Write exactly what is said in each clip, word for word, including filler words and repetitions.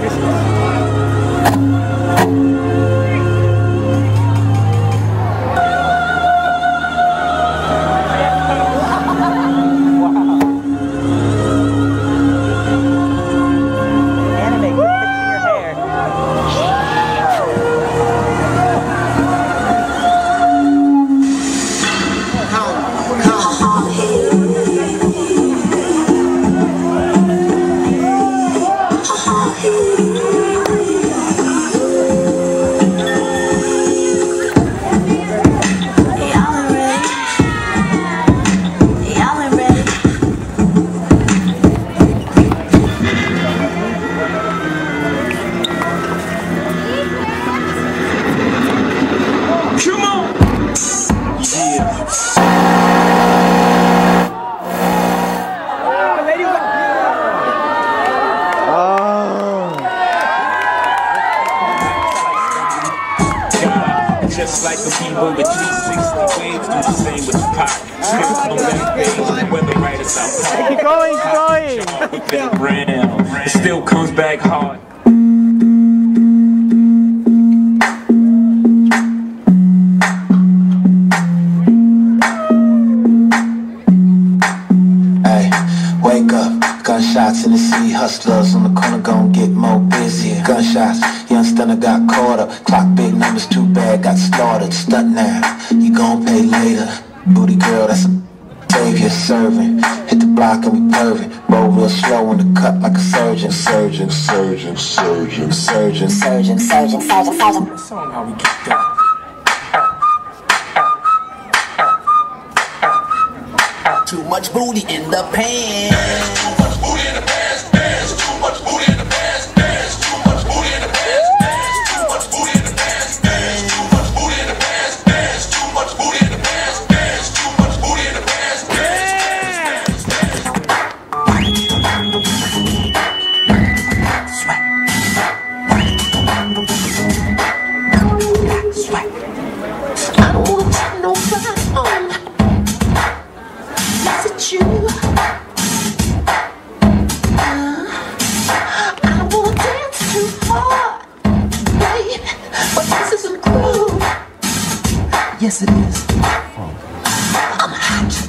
sisters. Just like a people with three sixty waves, do the same with the pot. Strips on left page, whether right or south. Keep going, keep going. It still comes back hard. Hey, wake up. Gunshots in the city, hustlers on the corner gon' get more busy. Gunshots. Young stunner got caught up, clock big numbers too bad, got started. Stunt now, you gon' pay later. Booty girl, that's a savior serving. Hit the block and we pervin'. Roll real slow in the cut like a surgeon. Surgeon, surgeon, surgeon, surgeon, surgeon, surgeon, surgeon, surgeon. That's on how we get that. Too much booty in the pants. Too much booty in the pants. Pants. Too much booty in the pants. Pants. Too much booty in the pants. Yes, it is. I'm hot.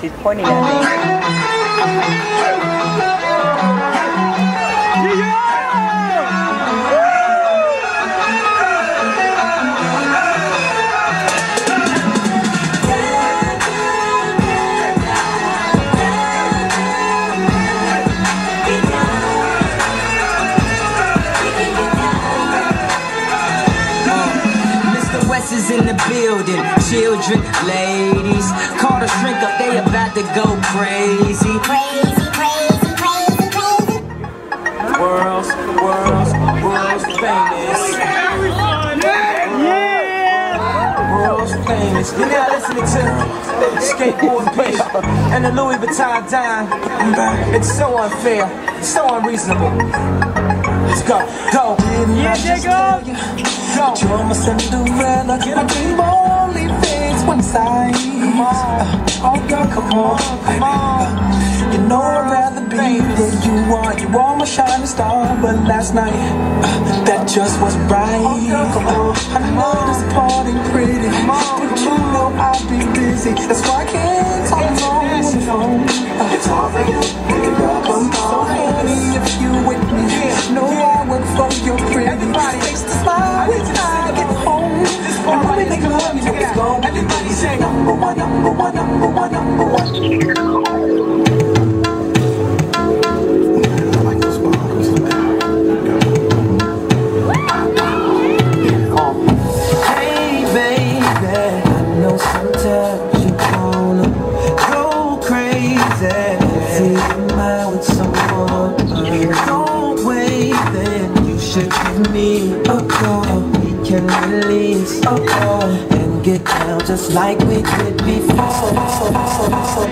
She's pointing at me. Mister West is in the building. Children, ladies, call the shrink up. They about to go crazy. Crazy, crazy, crazy, crazy. World's, world's, world's famous. Yeah! World's famous. You're now listening to Skateboard Bass and the Louis Vuitton Dime. It's so unfair, so unreasonable. Let's go, go. Yeah, Jacob! Go. You're my Cinderella, can I be more? One side. Come on. Uh, oh girl, come on, come on. You know I'd rather be than you want. you were my shining star, but last night, uh, that just was bright. Oh, girl, come on. I know this party pretty, come on, but you know I'll be busy. That's why I can't talk long on the phone. Uh, it's hard for you, I'm so horny if you with me. Yeah. No, yeah. I work for your pretty. Everybody makes the smile when I get home. And when we make love, you know it's gone. Everybody say number one, number one, number one, number one. And get down just like we did before. Uh,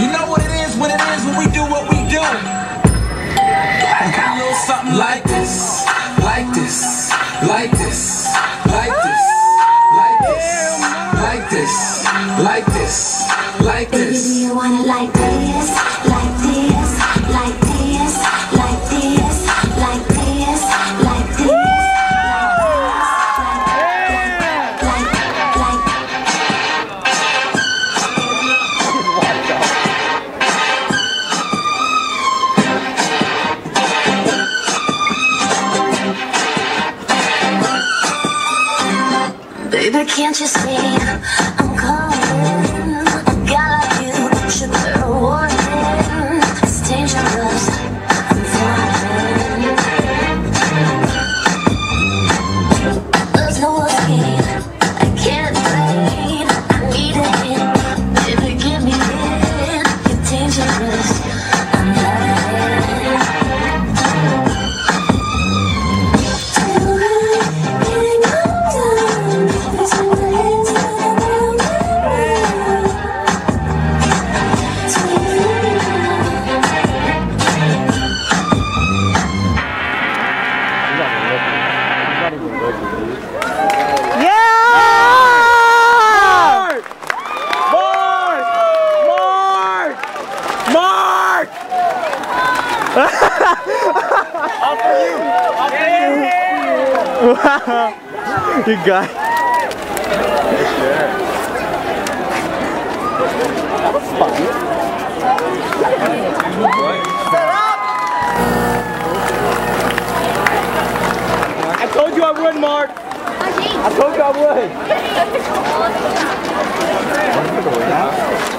you know what it is when it is when we do what we do. We do a little something like this, like this, like this, like this, like this, like this, like this, like this. You wanna like this, like this, like this, like this. Baby, can't you see I'm calling? A guy like you should be a warning. It's dangerous, I'm falling. There's no escape, I can't wait, I need it. Baby, give me it. You're dangerous, I'm dying. All for you! All for you! Wow! You got it. That was fun. Set up! I told you I would, Mark! I told you I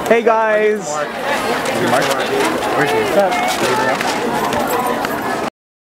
would! Hey guys!